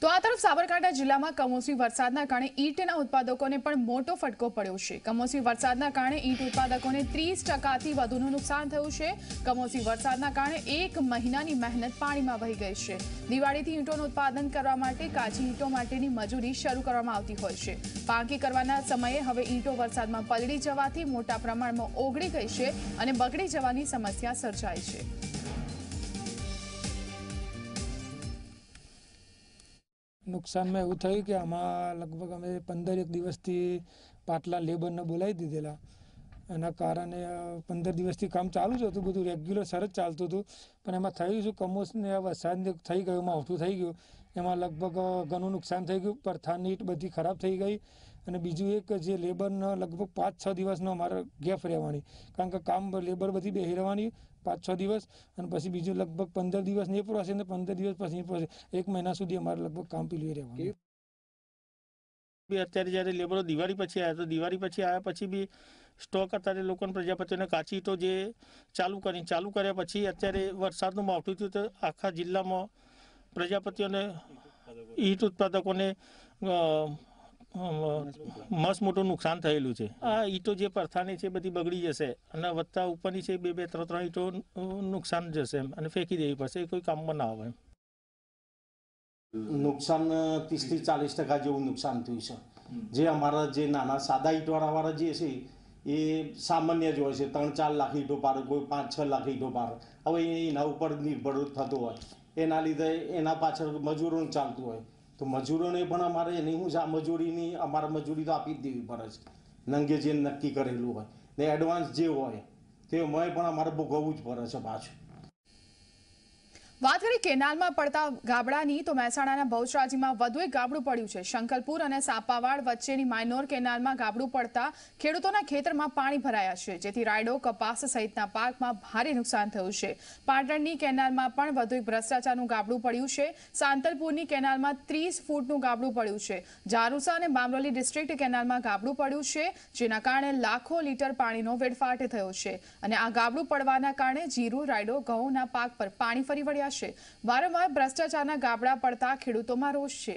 તો આ તરફ સાબરકાંઠા જિલ્લામાં કમોસમી વરસાદના કારણે ઈટના ઉત્પાદકોને પણ મોટો ફટકો પડ્યો છે। કમોસમી વરસાદના કારણે ઈટ ઉત્પાદકોને 30%થી વધુનું નુકસાન થયું છે। કમોસમી વરસાદના કારણે એક મહિનાની મહેનત પાણીમાં વહી ગઈ છે। દિવાળીથી ઈંટોનું ઉત્પાદન કરવા માટે કાચી ઈંટો માટેની મજૂરી શરૂ કરવામાં આવતી હોય છે। પાકી કરવાના સમયે હવે ઈંટો વરસાદમાં પલળી જવાથી મોટા પ્રમાણમાં ઓગળી ગઈ છે અને બગડી જવાની સમસ્યા સર્જાઈ છે। नुकसान में एवं थी कि आमा लगभग अमे 15 दिवस पाटला लेबर ने बोलाई दीधेला। एना कारण 15 दिवस काम चालू ज हतुं, बधुं रेग्युलर सरस चालतुं हतुं, पण एमां थयुं शुं कमोसमी वरसाद थई गयो, मावठुं थई गयुं, एमां लगभग घणुं नुकसान थई गयुं। परथानी ईट बधी खराब थई गई अने बीजू एक जे लेबर ने लगभग 5-6 दिवसनो अमारे गेप रहेवानी, कारण के काम लेबर बधी बेही रहेवानी 5-6 दिवस अने पछी बीजू लगभग 15 दिवस ने प्रोसेस ने 15 दिवस पछी प्रोसेस एक महीना सुधी अमारे लगभग काम पीलवी रहेवानी। अत्यारे ज्यारे लेबरो दिवाळी पछी आया तो दिवाळी पछी आया पछी बी स्टॉक अत्यारे लोकोने प्रजापतिओने काची ईटो जे चालू कर्या पछी अत्यारे वरसादनुं मावठुं थयुं तो आखा जिल्लामां प्रजापतिओने ईट उत्पादकोने मस्त मोटो नुकसान थयेलुं छे। आ ईटो जे परथानी छे बधी बगड़ी जशे अने वत्ता उपरनी छे 2-3 ईटो नुकसान जशे अने फेंकी देवी पड़शे, कोई काममां ना आवे। नुकसान 30-40% जेवुं नुकसान थयुं छे। जे अमारा जे नाना सादा ईटवाळा जे छे ए सामान्य ज होय छे, 3-4 लाख ईटो पार, कोई 5-6 लाख ईटो पार। हवे एना उपर निर्भर थतो होय, एना लीधे एना पाछळ मजूरोनुं चालतुं होय तो मजूरों ने पण अमारे नहीं हूँ मजूरी नहीं अमार मजूरी तो आपी देवी पड़े नंगे जे नक्की करेलू होय ने एडवांस जे होय ते मय पण अमारे भोगवू ज पड़े छे। पाछुं बात करें केनाल में पड़ता गाबड़ानी तो मेहसाणा भौचराजी में वधु एक गाबड़ू पड़्यु छे। शंकलपुर और सापावाड़ वच्चेनी माइनोर केनाल में गाबड़ू पड़ता खेडूतोना खेतर में पाणी भराया छे, जेथी रायडो कपास सहितना पाक में भारे नुकसान थयुं छे। पाटणनी केनाल में पण वधु एक भ्रष्टाचारनुं गाबड़ू पड़्यु छे। सांतलपुरनी केनाल में 30 फूटनुं गाबड़ू पड़्यु छे। जारूसा और बामरोली डिस्ट्रिक्ट केनाल में गाबड़ू पड़्यु छे, जेना कारणे लाखों लीटर पाणीनो वेडफाट थयो छे अने आ गाबड़ू पड़वाना कारणे जीरु रायडो घऊना पाक पर पाणी फरी वळ्या। વારંવાર ભ્રષ્ટાચારના ગાબડા પડતા ખેડૂતોમાં રોષ છે।